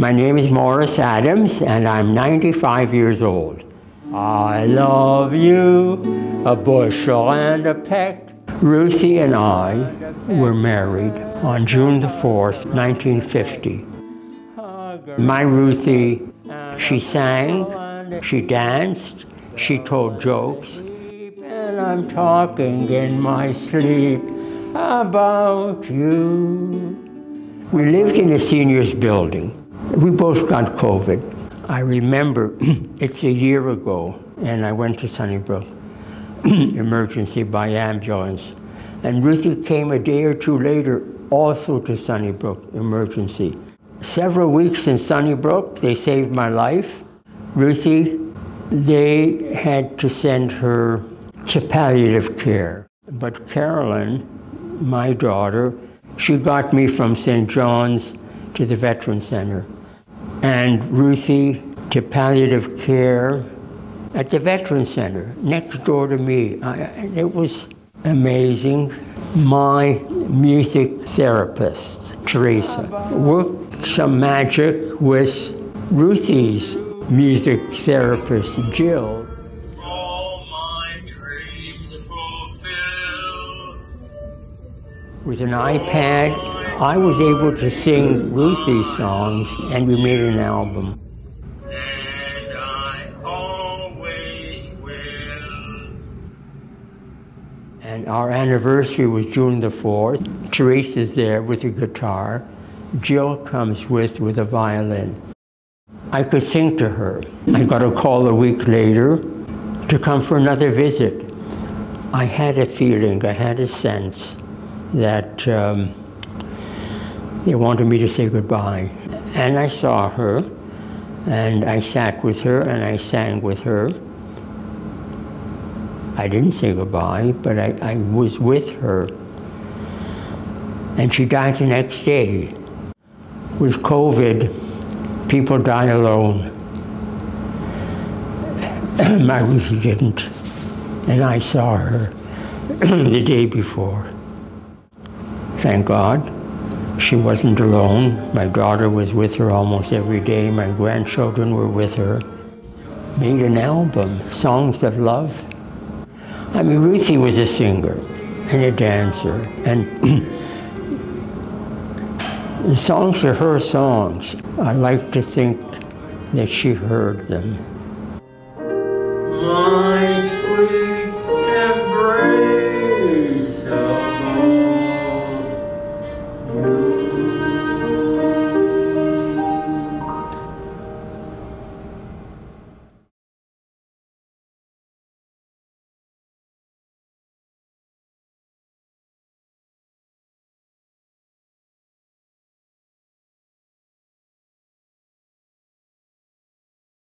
My name is Morris Adams, and I'm 95 years old. I love you, a bushel and a peck. Ruthie and I were married on June the 4th, 1950. My Ruthie, she sang, she danced, she told jokes. And I'm talking in my sleep about you. We lived in a seniors building. We both got COVID. I remember, it's a year ago, and I went to Sunnybrook, emergency by ambulance. And Ruthie came a day or two later, also to Sunnybrook, emergency. Several weeks in Sunnybrook, they saved my life. Ruthie, they had to send her to palliative care. But Carolyn, my daughter, she got me from St. John's to the Veteran Center. And Ruthie to palliative care at the Veteran Center, next door to me. It was amazing. My music therapist, Teresa, worked some magic with Ruthie's music therapist, Jill. All my dreams fulfilled. With an iPad, I was able to sing Ruthie songs, and we made an album. And I always will. And our anniversary was June the 4th. Teresa's there with a guitar. Jill comes with a violin. I could sing to her. I got a call a week later to come for another visit. I had a feeling, I had a sense that they wanted me to say goodbye. And I saw her, and I sat with her, and I sang with her. I didn't say goodbye, but I was with her. And she died the next day. With COVID, people die alone. My Ruthie didn't. And I saw her the day before. Thank God. She wasn't alone. My daughter was with her almost every day. My grandchildren were with her. Made an album, Songs of Love. I mean, Ruthie was a singer and a dancer. And the songs are her songs. I like to think that she heard them. My sweet.